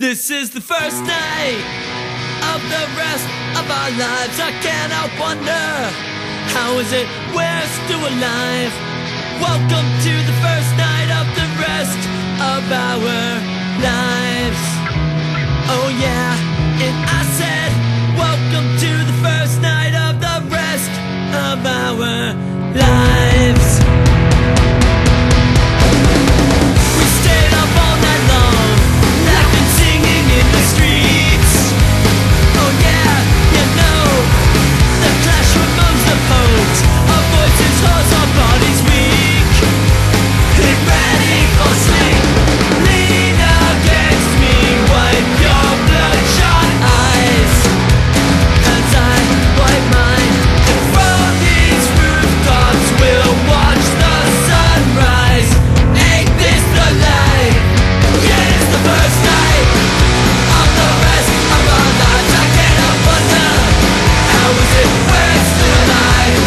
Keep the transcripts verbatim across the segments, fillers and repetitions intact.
This is the first night of the rest of our lives. I cannot wonder, how is it we're still alive? Welcome to the first night of the rest of our lives. Oh yeah, and I said, welcome to the first night of the rest of our lives. We stayed up all night long, I've been singing in the streets. Oh yeah, you know, the clash amongst the folks, our voices hoarse, our bodies weak. Get ready for sleep, lean against me, wipe your bloodshot eyes as I wipe mine. And from these rooftops we'll watch the sunrise. Ain't this the light? Yeah, it's the first night of the rest of our lives. I cannot wonder, how is it we're still alive?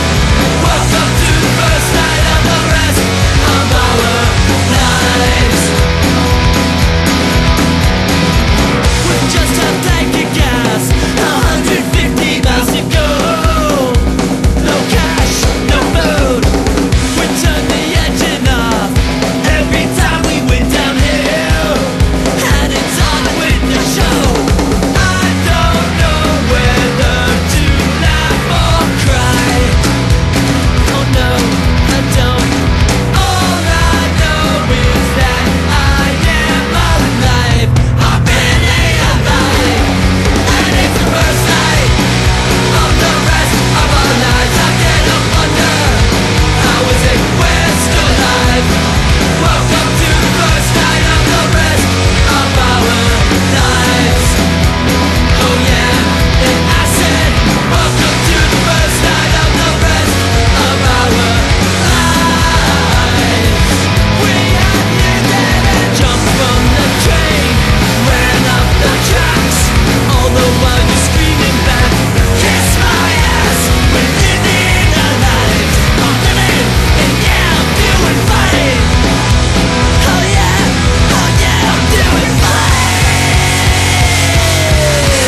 Welcome to the first night of the rest of our lives. We just have tanky gas, one hundred fifty miles to go. No cash, no food, we turned the engine off every time we went downhill. Had it on with the show. I don't know whether to laugh or cry. Oh no, I don't. All I know is that I am alive. I've been alive, and it's the first night of the rest of our lives. I cannot wonder, how is it we're still alive? Welcome to the first night of the rest of our lives. Oh yeah, and I said, welcome to the first night of the rest of our lives. We had lived and jumped from the train, ran up the tracks, all the while you're screaming back, kiss my ass. We're living our lives, I'm living, and yeah, I'm doing fine. Oh yeah, oh yeah, I'm doing fine. And it's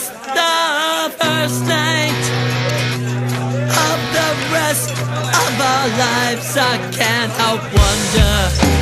the first night of the rest of our lives. I can't help wonder.